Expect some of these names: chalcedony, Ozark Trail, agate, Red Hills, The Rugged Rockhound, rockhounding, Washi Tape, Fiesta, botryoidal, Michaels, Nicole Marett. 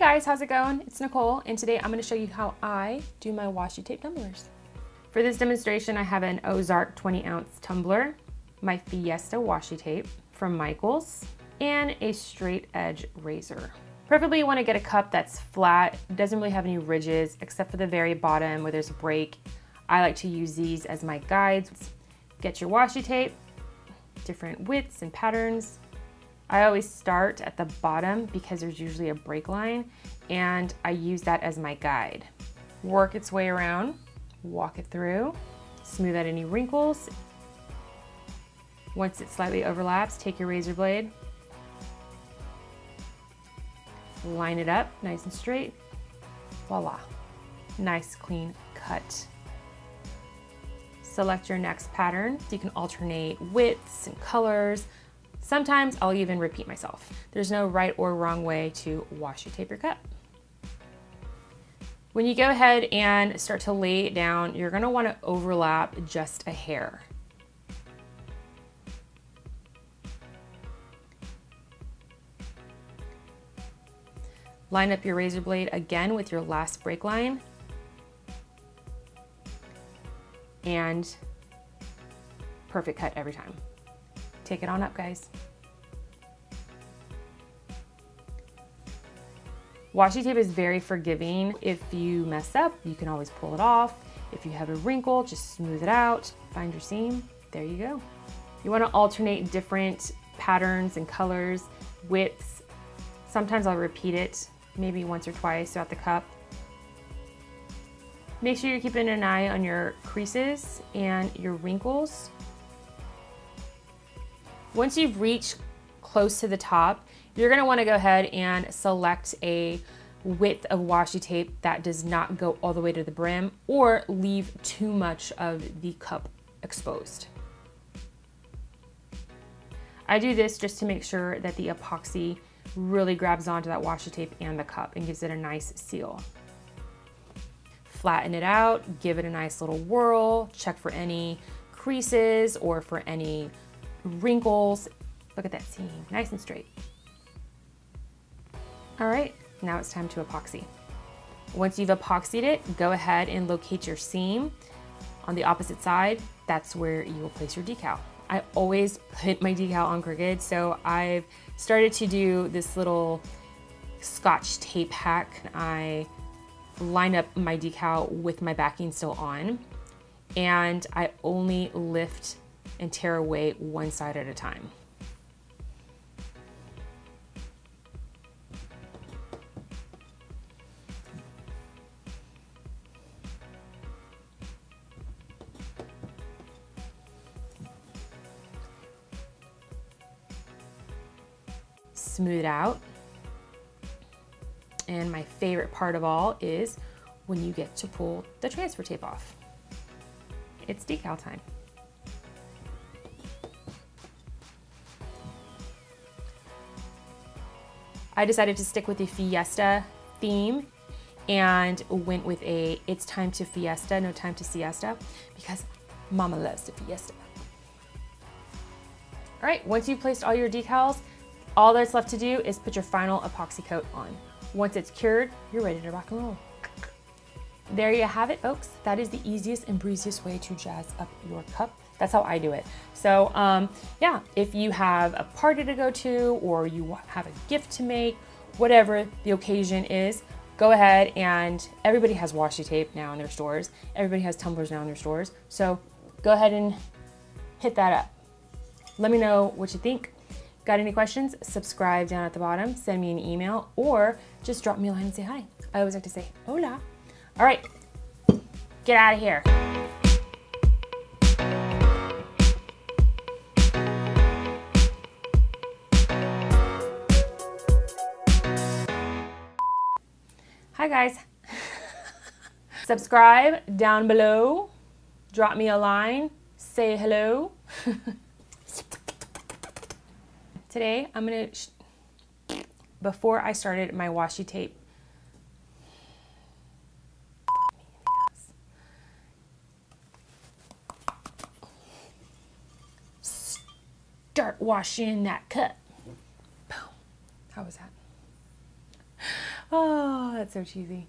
Hey guys, how's it going? It's Nicole, and today I'm going to show you how I do my washi tape tumblers. For this demonstration, I have an Ozark 20-ounce tumbler, my Fiesta washi tape from Michaels, and a straight edge razor. Preferably you want to get a cup that's flat, doesn't really have any ridges, except for the very bottom where there's a break. I like to use these as my guides. Get your washi tape, different widths and patterns. I always start at the bottom because there's usually a break line, and I use that as my guide. Work its way around, walk it through, smooth out any wrinkles. Once it slightly overlaps, take your razor blade, line it up nice and straight, voila. Nice clean cut. Select your next pattern. You can alternate widths and colors. Sometimes I'll even repeat myself. There's no right or wrong way to washi tape your cup. When you go ahead and start to lay it down, you're gonna wanna overlap just a hair. Line up your razor blade again with your last break line and perfect cut every time. Take it on up, guys. Washi tape is very forgiving. If you mess up, you can always pull it off. If you have a wrinkle, just smooth it out, find your seam, there you go. You wanna alternate different patterns and colors, widths. Sometimes I'll repeat it, maybe once or twice throughout the cup. Make sure you're keeping an eye on your creases and your wrinkles. Once you've reached close to the top, you're gonna wanna go ahead and select a width of washi tape that does not go all the way to the brim or leave too much of the cup exposed. I do this just to make sure that the epoxy really grabs onto that washi tape and the cup and gives it a nice seal. Flatten it out, give it a nice little whirl, check for any creases or for any wrinkles. Look at that seam, nice and straight. All right, now it's time to epoxy. Once you've epoxied it, go ahead and locate your seam on the opposite side. That's where you will place your decal. I always put my decal on crooked, so I've started to do this little Scotch tape hack. I line up my decal with my backing still on, and I only lift and tear away one side at a time. Smooth out. And my favorite part of all is when you get to pull the transfer tape off. It's decal time. I decided to stick with the Fiesta theme and went with a it's time to Fiesta, no time to siesta, because mama loves the Fiesta. All right, once you've placed all your decals, all that's left to do is put your final epoxy coat on. Once it's cured, you're ready to rock and roll. There you have it, folks. That is the easiest and breeziest way to jazz up your cup. That's how I do it. So yeah, if you have a party to go to or you have a gift to make, whatever the occasion is, go ahead and everybody has washi tape now in their stores. Everybody has tumblers now in their stores. So go ahead and hit that up. Let me know what you think. Got any questions? Subscribe down at the bottom, send me an email, or just drop me a line and say hi. I always like to say hola. All right, get out of here. Hi guys, subscribe down below, drop me a line, say hello. Today I'm gonna, before I started my washi tape, start washing that cup. Boom, how was that? Oh, that's so cheesy.